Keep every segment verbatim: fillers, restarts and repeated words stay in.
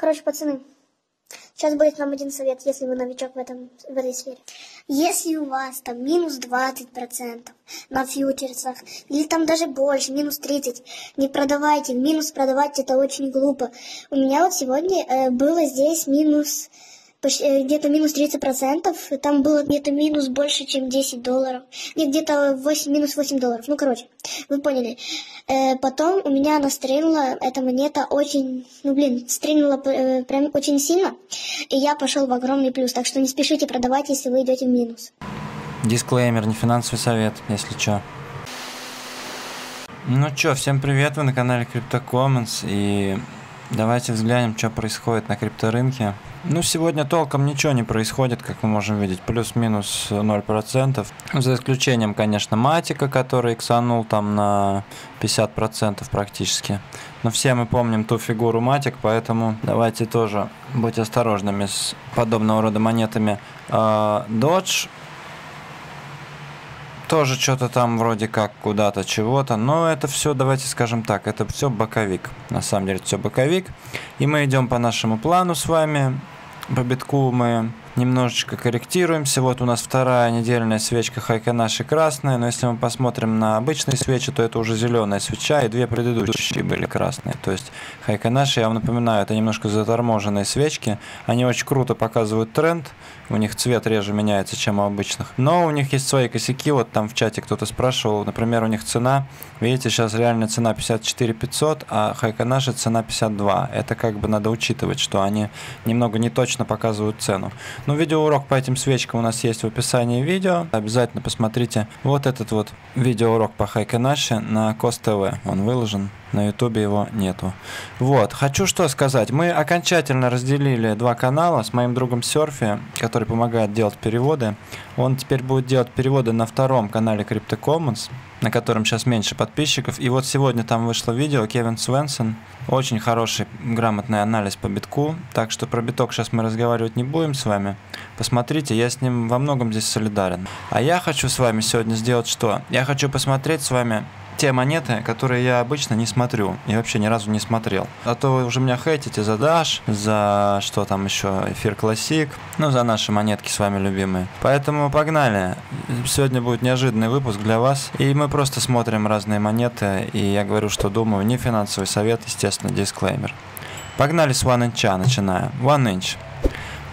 Короче, пацаны, сейчас будет вам один совет, если вы новичок в, этом, в этой сфере. Если у вас там минус двадцать процентов на фьючерсах, или там даже больше, минус тридцать процентов, не продавайте. Минус продавать это очень глупо. У меня вот сегодня э, было здесь минус... где-то минус тридцать процентов, там было где-то минус больше, чем десять долларов, нет, где-то минус восемь долларов, ну, короче, вы поняли. Э, потом у меня она стрельнула, эта монета очень, ну, блин, стрельнула э, прям очень сильно, и я пошел в огромный плюс, так что не спешите продавать, если вы идете в минус. Дисклеймер, не финансовый совет, если чё. Ну чё, всем привет, вы на канале Crypto Commons, и... давайте взглянем, что происходит на крипторынке. Ну, сегодня толком ничего не происходит, как мы можем видеть. Плюс-минус ноль процентов. За исключением, конечно, Матика, который иксанул там на пятьдесят процентов практически. Но все мы помним ту фигуру Матик, поэтому давайте тоже быть осторожными с подобного рода монетами. Додж. Тоже что-то там вроде как куда-то чего-то, но это все, давайте скажем так, это все боковик. На самом деле это все боковик. И мы идем по нашему плану с вами. По битку мы немножечко корректируемся. Вот у нас вторая недельная свечка Heikin Ashi красная, но если мы посмотрим на обычные свечи, то это уже зеленая свеча, и две предыдущие были красные. То есть Heikin Ashi, я вам напоминаю, это немножко заторможенные свечки. Они очень круто показывают тренд. У них цвет реже меняется, чем у обычных. Но у них есть свои косяки. Вот там в чате кто-то спрашивал. Например, у них цена. Видите, сейчас реальная цена пятьдесят четыре пятьсот, а Heikin Ashi цена пятьдесят два. Это как бы надо учитывать, что они немного неточно показывают цену. Но видеоурок по этим свечкам у нас есть в описании видео. Обязательно посмотрите вот этот вот видеоурок по Heikin Ashi на Кост ТВ. Он выложен. На ютубе его нету. Вот, хочу что сказать. Мы окончательно разделили два канала с моим другом Серфи, который помогает делать переводы. Он теперь будет делать переводы на втором канале Crypto Commons, на котором сейчас меньше подписчиков. И вот сегодня там вышло видео Кевин Свенсон. Очень хороший, грамотный анализ по битку. Так что про биток сейчас мы разговаривать не будем с вами. Посмотрите, я с ним во многом здесь солидарен. А я хочу с вами сегодня сделать что? Я хочу посмотреть с вами... те монеты, которые я обычно не смотрю и вообще ни разу не смотрел. А то вы уже меня хейтите за Dash, за что там еще, эфир классик, ну за наши монетки с вами любимые. Поэтому погнали. Сегодня будет неожиданный выпуск для вас. И мы просто смотрим разные монеты. И я говорю, что думаю, не финансовый совет, естественно, дисклеймер. Погнали с уан инч, начинаем. уан инч.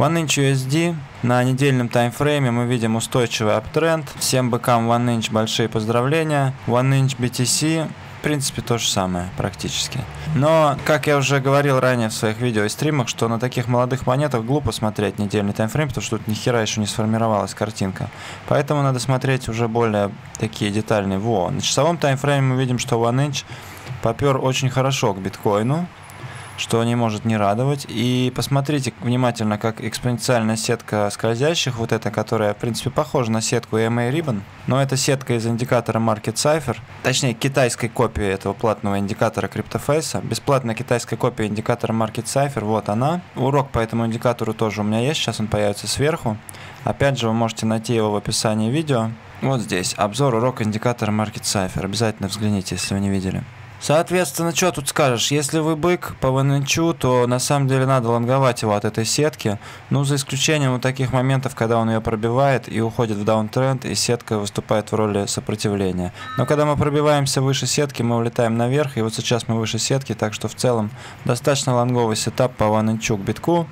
уан инч ю эс ди на недельном таймфрейме мы видим устойчивый аптренд. Всем быкам уан инч большие поздравления. уан инч би ти си в принципе то же самое практически. Но, как я уже говорил ранее в своих видео и стримах, что на таких молодых монетах глупо смотреть недельный таймфрейм, потому что тут нихера еще не сформировалась картинка. Поэтому надо смотреть уже более такие детальные. Во. На часовом таймфрейме мы видим, что уан инч попер очень хорошо к биткоину, что не может не радовать. И посмотрите внимательно, как экспоненциальная сетка скользящих, вот эта, которая, в принципе, похожа на сетку и эм эй Ribbon, но это сетка из индикатора Market Cipher, точнее, китайской копии этого платного индикатора CryptoFace, бесплатная китайская копия индикатора Market Cipher, вот она. Урок по этому индикатору тоже у меня есть, сейчас он появится сверху. Опять же, вы можете найти его в описании видео. Вот здесь, обзор урок индикатора Market Cipher, обязательно взгляните, если вы не видели. Соответственно, что тут скажешь, если вы бык по уан инчу, то на самом деле надо лонговать его от этой сетки, ну за исключением вот таких моментов, когда он ее пробивает и уходит в даунтренд, и сетка выступает в роли сопротивления. Но когда мы пробиваемся выше сетки, мы улетаем наверх, и вот сейчас мы выше сетки, так что в целом достаточно лонговый сетап по уан инчу к битку,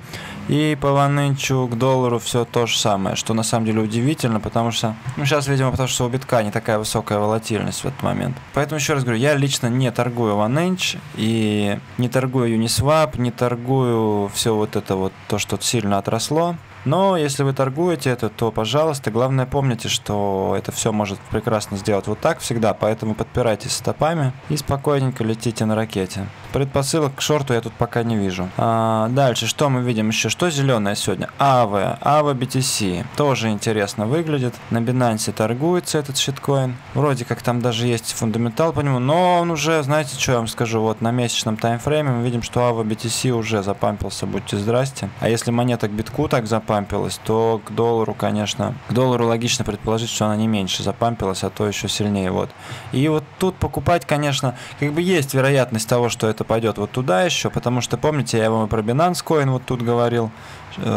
и по уан инчу к доллару все то же самое, что на самом деле удивительно, потому что, ну сейчас, видимо, потому что у битка не такая высокая волатильность в этот момент. Поэтому еще раз говорю, я лично не торгую уан инч и не торгую Uniswap, не торгую все вот это вот, то, что сильно отросло. Но если вы торгуете это, то, пожалуйста, главное помните, что это все может прекрасно сделать вот так всегда, поэтому подпирайтесь стопами и спокойненько летите на ракете. Предпосылок к шорту я тут пока не вижу. А, дальше, что мы видим еще? Что зеленое сегодня? эй ви, эй ви би ти си. Тоже интересно выглядит. На Binance торгуется этот щиткоин. Вроде как там даже есть фундаментал по нему, но он уже, знаете, что я вам скажу, вот на месячном таймфрейме мы видим, что эй ви би ти си уже запампился, будьте здрасте. А если монета к битку так запампилась, то к доллару, конечно, к доллару логично предположить, что она не меньше запампилась, а то еще сильнее. Вот. И вот тут покупать, конечно, как бы есть вероятность того, что это пойдет вот туда еще, потому что, помните, я вам и про Binance Coin вот тут говорил,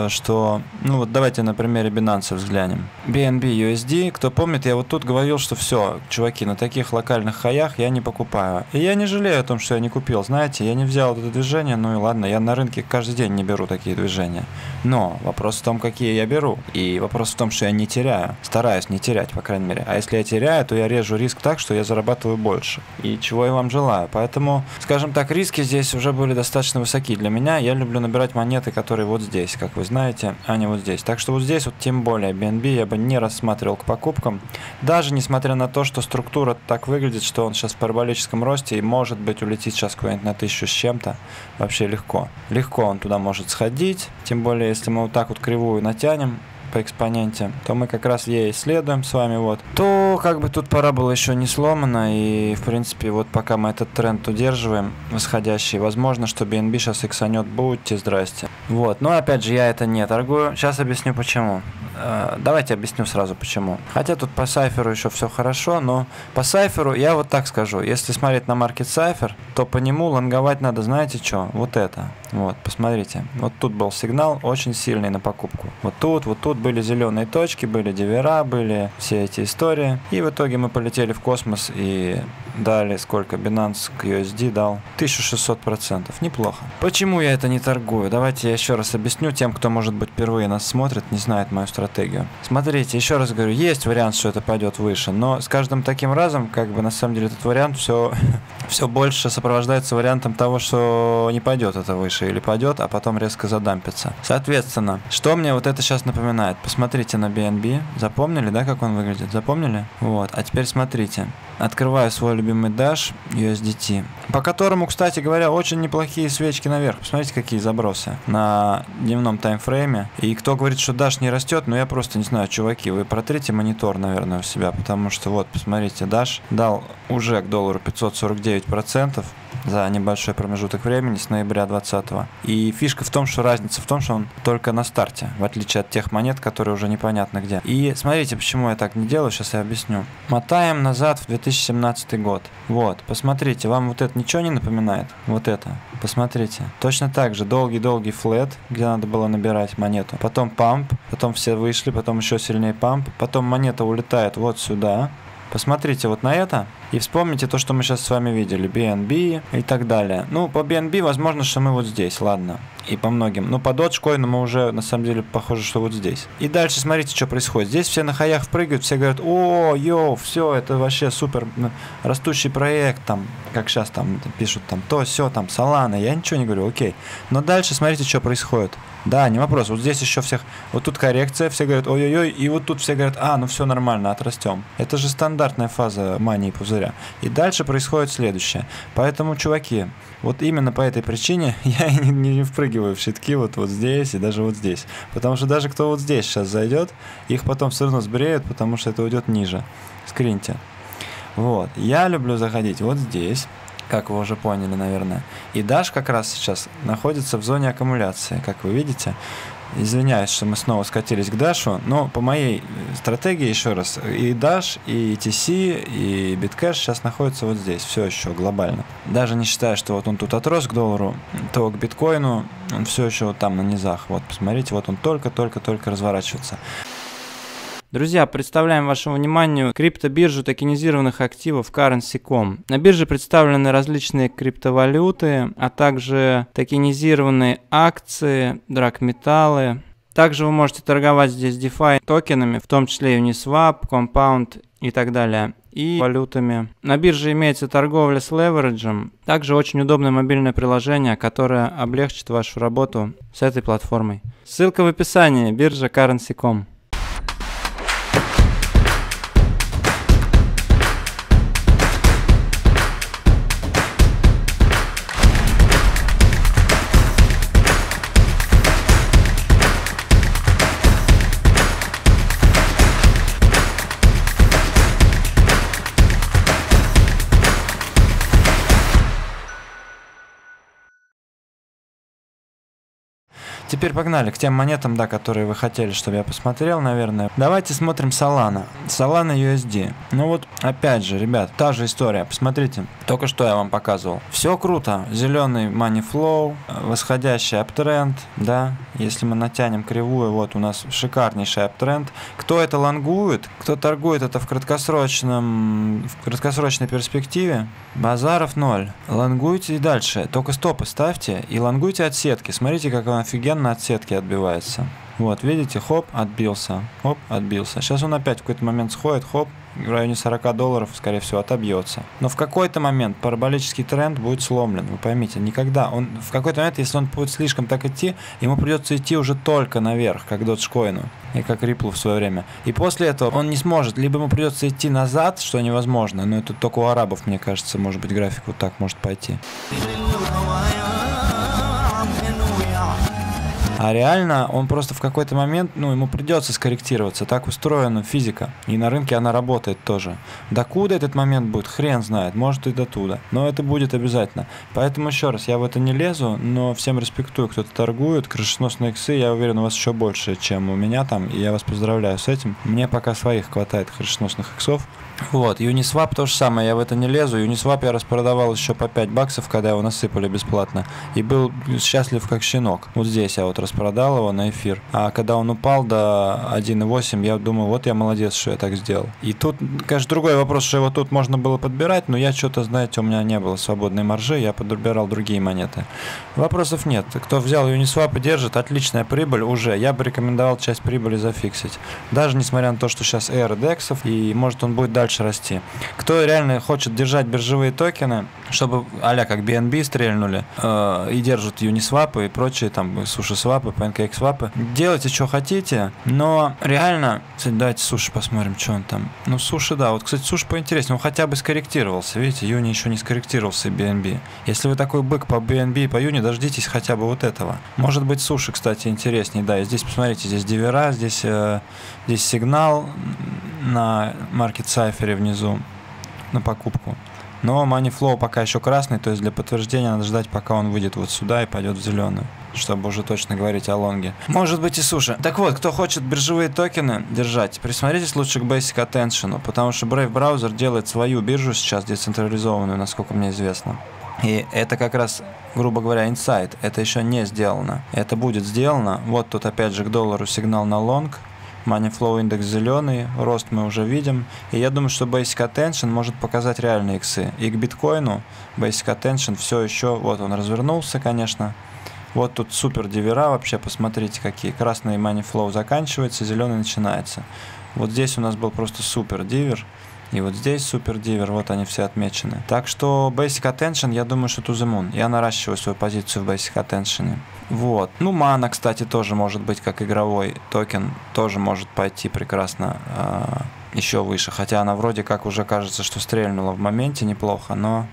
что, ну вот давайте на примере Binance взглянем. би эн би ю эс ди, кто помнит, я вот тут говорил, что все, чуваки, на таких локальных хаях я не покупаю. И я не жалею о том, что я не купил, знаете, я не взял это движение, ну и ладно, я на рынке каждый день не беру такие движения. Но вопрос в том, какие я беру, и вопрос в том, что я не теряю, стараюсь не терять, по крайней мере. А если я теряю, то я режу риск так, что я зарабатываю больше, и чего я вам желаю. Поэтому, скажем так, риски здесь уже были достаточно высоки для меня, я люблю набирать монеты, которые вот здесь, как вы знаете, а не вот здесь. Так что вот здесь вот тем более би эн би я бы не рассматривал к покупкам, даже несмотря на то, что структура так выглядит, что он сейчас в параболическом росте и может быть улетит сейчас куда-нибудь на тысячу с чем-то, вообще легко. Легко он туда может сходить, тем более если мы вот так вот кривую натянем по экспоненте, то мы как раз ей исследуем с вами, вот, то как бы тут парабола еще не сломана, и в принципе вот пока мы этот тренд удерживаем восходящий, возможно, что би эн би сейчас иксанет, будьте здрасте. Вот, но опять же я это не торгую, сейчас объясню почему. Давайте объясню сразу почему. Хотя тут по Cypher еще все хорошо, но по Cypher я вот так скажу. Если смотреть на Market Cipher, то по нему лонговать надо, знаете что? Вот это. Вот, посмотрите. Вот тут был сигнал очень сильный на покупку. Вот тут, вот тут были зеленые точки, были дивера, были все эти истории. И в итоге мы полетели в космос и дали сколько? Binance к ю эс ди дал тысячу шестьсот процентов. Неплохо. Почему я это не торгую? Давайте я еще раз объясню тем, кто, может быть, впервые нас смотрит, не знает мою стратегию. Смотрите, еще раз говорю, есть вариант, что это пойдет выше, но с каждым таким разом, как бы, на самом деле, этот вариант все, все больше сопровождается вариантом того, что не пойдет это выше или пойдет, а потом резко задампится. Соответственно, что мне вот это сейчас напоминает? Посмотрите на би эн би, запомнили, да, как он выглядит? Запомнили? Вот, а теперь смотрите. Открываю свой любимый Dash ю эс ди ти, по которому, кстати говоря, очень неплохие свечки наверх. Посмотрите, какие забросы на дневном таймфрейме. И кто говорит, что Dash не растет, но я просто не знаю, чуваки, вы протрите монитор, наверное, у себя, потому что вот, посмотрите, Dash дал уже к доллару пятьсот сорок девять процентов за небольшой промежуток времени с ноября двадцатого. И фишка в том, что разница в том, что он только на старте, в отличие от тех монет, которые уже непонятно где. И смотрите, почему я так не делаю, сейчас я объясню. Мотаем назад в две тысячи семнадцатый год. Вот, посмотрите, вам вот это ничего не напоминает? Вот это, посмотрите. Точно так же, долгий-долгий флэт, где надо было набирать монету. Потом памп, потом все вышли, потом еще сильнее памп, потом монета улетает вот сюда. Посмотрите вот на это и вспомните то, что мы сейчас с вами видели, би эн би и так далее. Ну, по би эн би возможно, что мы вот здесь, ладно, и по многим. Но по Dogecoin мы уже, на самом деле, похоже, что вот здесь. И дальше смотрите, что происходит. Здесь все на хаях впрыгают, все говорят, о, йоу, все, это вообще супер, растущий проект, там, как сейчас там пишут, там, то, все, там, Solana, я ничего не говорю, окей. Но дальше смотрите, что происходит. Да, не вопрос, вот здесь еще всех, вот тут коррекция, все говорят, ой-ой-ой, и вот тут все говорят, а, ну все нормально, отрастем. Это же стандартная фаза мании пузыря. И дальше происходит следующее. Поэтому, чуваки, вот именно по этой причине я не, не впрыгиваю в щитки вот, вот здесь и даже вот здесь. Потому что даже кто вот здесь сейчас зайдет, их потом все равно сбреют, потому что это уйдет ниже. Скриньте. Вот, я люблю заходить вот здесь. Как вы уже поняли, наверное. И Dash как раз сейчас находится в зоне аккумуляции, как вы видите. Извиняюсь, что мы снова скатились к Dash, но по моей стратегии, еще раз, и Dash, и и ти си, и BitCash сейчас находятся вот здесь, все еще глобально. Даже не считая, что вот он тут отрос к доллару, то к биткоину он все еще вот там на низах. Вот, посмотрите, вот он только-только-только разворачивается. Друзья, представляем вашему вниманию криптобиржу токенизированных активов Currency точка ком. На бирже представлены различные криптовалюты, а также токенизированные акции, драгметаллы. Также вы можете торговать здесь DeFi токенами, в том числе и Uniswap, Compound и так далее, и валютами. На бирже имеется торговля с левериджем, также очень удобное мобильное приложение, которое облегчит вашу работу с этой платформой. Ссылка в описании, биржа Currency точка ком. Теперь погнали к тем монетам, да, которые вы хотели, чтобы я посмотрел, наверное. Давайте смотрим Solana. Solana ю эс ди. Ну вот, опять же, ребят, та же история. Посмотрите, только что я вам показывал. Все круто. Зеленый money flow, восходящий аптренд, да. Если мы натянем кривую, вот у нас шикарнейший аптренд. Кто это лонгует, кто торгует это в краткосрочном, в краткосрочной перспективе, базаров ноль. Лонгуйте и дальше. Только стопы ставьте и лонгуйте от сетки. Смотрите, как он офигенно от сетки отбивается. Вот, видите, хоп, отбился. Хоп, отбился. Сейчас он опять в какой-то момент сходит, хоп, в районе сорока долларов, скорее всего, отобьется. Но в какой-то момент параболический тренд будет сломлен. Вы поймите, никогда. Он в какой-то момент, если он будет слишком так идти, ему придется идти уже только наверх, как доджкоину и как Ripple в свое время. И после этого он не сможет. Либо ему придется идти назад, что невозможно. Но это только у арабов, мне кажется, может быть, график вот так может пойти. А реально он просто в какой-то момент, ну, ему придется скорректироваться. Так устроена физика. И на рынке она работает тоже. Докуда этот момент будет, хрен знает. Может и до туда. Но это будет обязательно. Поэтому еще раз, я в это не лезу, но всем респектую, кто-то торгует. Крышесносные иксы, я уверен, у вас еще больше, чем у меня там. И я вас поздравляю с этим. Мне пока своих хватает крышесносных иксов. Вот, Uniswap то же самое, я в это не лезу. Uniswap я распродавал еще по пять баксов, когда его насыпали бесплатно. И был счастлив как щенок. Вот здесь я вот распродал его на эфир. А когда он упал до один и восемь, я думаю, вот я молодец, что я так сделал. И тут, конечно, другой вопрос, что его тут можно было подбирать, но я что-то, знаете, у меня не было свободной маржи, я подбирал другие монеты. Вопросов нет. Кто взял Uniswap и держит, отличная прибыль уже. Я бы рекомендовал часть прибыли зафиксить. Даже несмотря на то, что сейчас эр дексов, и может он будет дальше расти. Кто реально хочет держать биржевые токены, чтобы а-ля как би эн би стрельнули, э, и держат Uniswap и прочие там суши-свапы, панкейк-свапы. Делайте, что хотите, но реально... Кстати, давайте суши посмотрим, что он там. Ну, SUSHi, да. Вот, кстати, SUSHi поинтереснее. Он хотя бы скорректировался. Видите, Юни еще не скорректировался и би эн би. Если вы такой бык по би эн би и по Юни, дождитесь хотя бы вот этого. Может быть, SUSHi, кстати, интереснее. Да, и здесь, посмотрите, здесь дивера, здесь, э, здесь сигнал на Market Cipher внизу на покупку. Но Money Flow пока еще красный, то есть для подтверждения надо ждать, пока он выйдет вот сюда и пойдет в зеленую, чтобы уже точно говорить о лонге. Может быть и SUSHi. Так вот, кто хочет биржевые токены держать, присмотритесь лучше к Basic Attention, потому что Brave браузер делает свою биржу сейчас децентрализованную, насколько мне известно. И это как раз, грубо говоря, инсайд. Это еще не сделано. Это будет сделано. Вот тут опять же к доллару сигнал на лонг. Money Flow индекс зеленый, рост мы уже видим. И я думаю, что Basic Attention может показать реальные иксы. И к биткоину Basic Attention все еще, вот он развернулся, конечно. Вот тут супер дивера вообще, посмотрите какие. Красный Money Flow заканчивается, зеленый начинается. Вот здесь у нас был просто супер дивер. И вот здесь супер дивер, вот они все отмечены. Так что Basic Attention, я думаю, что to the moon. Я наращиваю свою позицию в Basic Attention. Вот. Ну, Mana, кстати, тоже может быть как игровой токен. Тоже может пойти прекрасно э, еще выше. Хотя она вроде как уже кажется, что стрельнула в моменте неплохо, но...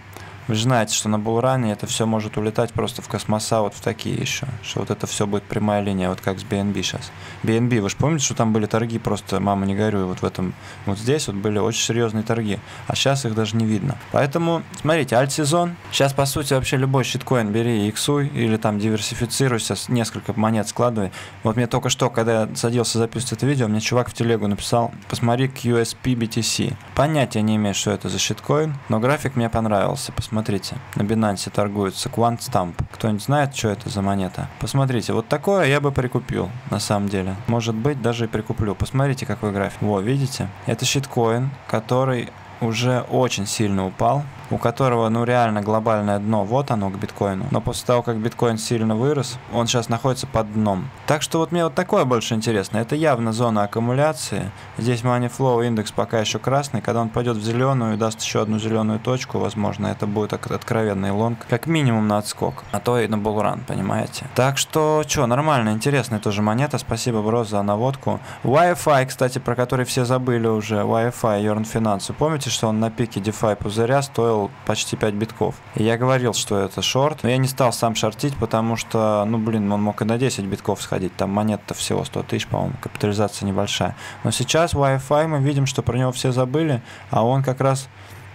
Вы же знаете, что на булране это все может улетать просто в космоса, вот в такие еще. Что вот это все будет прямая линия, вот как с би эн би сейчас. би эн би, вы же помните, что там были торги, просто мама не горюй, вот в этом, вот здесь вот были очень серьезные торги. А сейчас их даже не видно. Поэтому, смотрите, альт-сезон. Сейчас, по сути, вообще любой щиткоин бери и иксуй, или там диверсифицируйся, несколько монет складывай. Вот мне только что, когда я садился записывать это видео, мне чувак в телегу написал, посмотри кью эс пи би ти си. Понятия не имею, что это за щиткоин, но график мне понравился, посмотрите. Смотрите, на Binance торгуется Quant Stamp. Кто-нибудь знает, что это за монета? Посмотрите, вот такое я бы прикупил, на самом деле. Может быть, даже и прикуплю. Посмотрите, какой график. Во, видите? Это щиткоин, который уже очень сильно упал. У которого, ну, реально глобальное дно. Вот оно к биткоину. Но после того, как биткоин сильно вырос, он сейчас находится под дном. Так что вот мне вот такое больше интересно. Это явно зона аккумуляции. Здесь Money Flow индекс пока еще красный. Когда он пойдет в зеленую и даст еще одну зеленую точку, возможно, это будет откровенный лонг. Как минимум на отскок. А то и на булран, понимаете. Так что, что, нормально, интересная тоже монета. Спасибо, бро, за наводку. Wi-Fi, кстати, про который все забыли уже. Wi-Fi, yearn.finance. Помните, что он на пике DeFi пузыря стоил почти пять битков. И я говорил, что это шорт, но я не стал сам шортить, потому что, ну блин, он мог и на десять битков сходить, там монет-то всего сто тысяч, по-моему, капитализация небольшая. Но сейчас Wi-Fi мы видим, что про него все забыли, а он как раз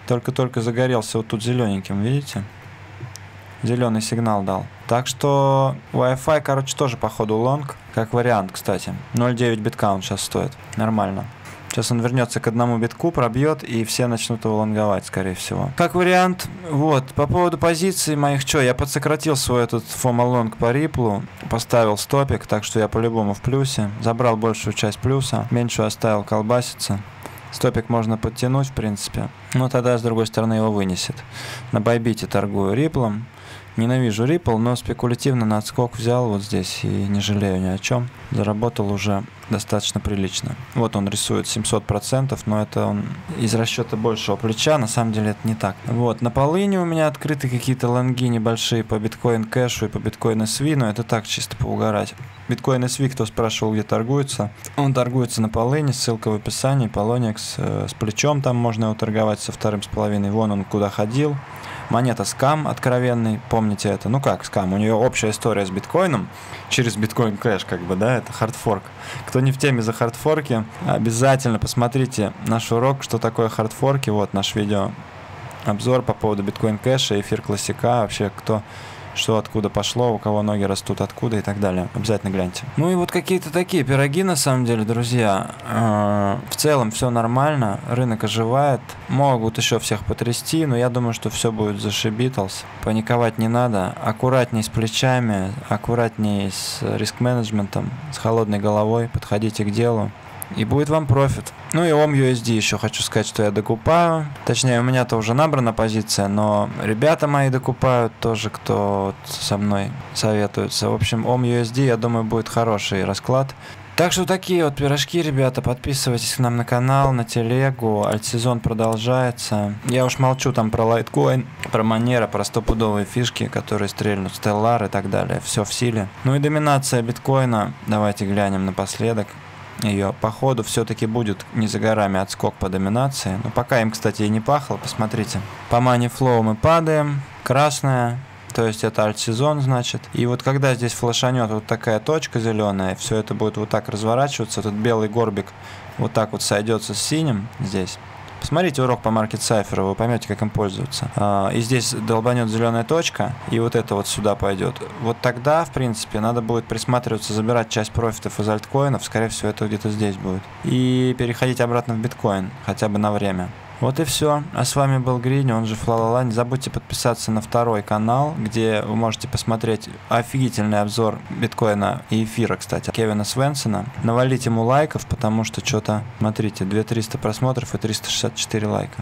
только-только загорелся вот тут зелененьким, видите? зеленый сигнал дал. Так что Wi-Fi, короче, тоже походу лонг, как вариант, кстати. ноль девять биткаунт сейчас стоит, нормально. Сейчас он вернется к одному битку, пробьет, и все начнут его лонговать, скорее всего. Как вариант, вот, по поводу позиций моих, что, я подсократил свой этот фомо-лонг по Ripple, поставил стопик, так что я по-любому в плюсе. Забрал большую часть плюса, меньшую оставил колбаситься. Стопик можно подтянуть, в принципе, но тогда, с другой стороны, его вынесет. На Bybit торгую Ripple. Ненавижу Ripple, но спекулятивно на отскок взял вот здесь и не жалею ни о чем. Заработал уже достаточно прилично. Вот он рисует семьсот процентов, но это он из расчета большего плеча, на самом деле это не так. Вот, на полыни у меня открыты какие-то лонги небольшие по Bitcoin Cash и по Bitcoin эс ви, но это так, чисто поугарать. Bitcoin эс ви, кто спрашивал, где торгуется, он торгуется на полыни, ссылка в описании, Poloniex э, с плечом там можно его торговать со вторым с половиной, вон он куда ходил. Монета скам откровенный, помните это. Ну как скам, у нее общая история с биткоином, через биткоин кэш как бы, да, это хардфорк. Кто не в теме за хардфорки, обязательно посмотрите наш урок, что такое хардфорки, вот наш видео обзор по поводу биткоин кэша, эфир классика, вообще кто... что откуда пошло, у кого ноги растут откуда и так далее. Обязательно гляньте. Ну и вот какие-то такие пироги, на самом деле, друзья. Э-э- в целом все нормально, рынок оживает. Могут еще всех потрясти, но я думаю, что все будет зашибитлс. Паниковать не надо. Аккуратней с плечами, аккуратней с риск-менеджментом, с холодной головой. Подходите к делу. И будет вам профит. Ну и о эм ю еще хочу сказать, что я докупаю. Точнее, у меня-то уже набрана позиция, но ребята мои докупают тоже, кто со мной советуется. В общем, о эм ю, я думаю, будет хороший расклад. Так что такие вот пирожки, ребята, подписывайтесь к нам на канал, на телегу, альтсезон продолжается. Я уж молчу там про лайткоин, про манера, про стопудовые фишки, которые стрельнут, стеллар и так далее, все в силе. Ну и доминация биткоина, давайте глянем напоследок. Ее походу все-таки будет не за горами отскок по доминации. Но пока им, кстати, и не пахло, посмотрите. По money flow мы падаем. Красная, то есть это альт-сезон, значит. И вот когда здесь флешанет вот такая точка зеленая, все это будет вот так разворачиваться, этот белый горбик вот так вот сойдется с синим здесь. Посмотрите урок по Market Cipher, вы поймете, как им пользоваться. И здесь долбанет зеленая точка, и вот это вот сюда пойдет. Вот тогда, в принципе, надо будет присматриваться, забирать часть профитов из альткоинов. Скорее всего, это где-то здесь будет. И переходить обратно в биткоин, хотя бы на время. Вот и все. А с вами был Гринь, он же Флалала. Не забудьте подписаться на второй канал, где вы можете посмотреть офигительный обзор биткоина и эфира, кстати, Кевина Свенсона. Навалите ему лайков, потому что что-то, смотрите, две тысячи триста просмотров и триста шестьдесят четыре лайка.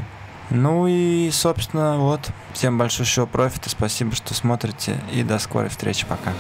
Ну и, собственно, вот. Всем большущего профита, спасибо, что смотрите, и до скорой встречи, пока.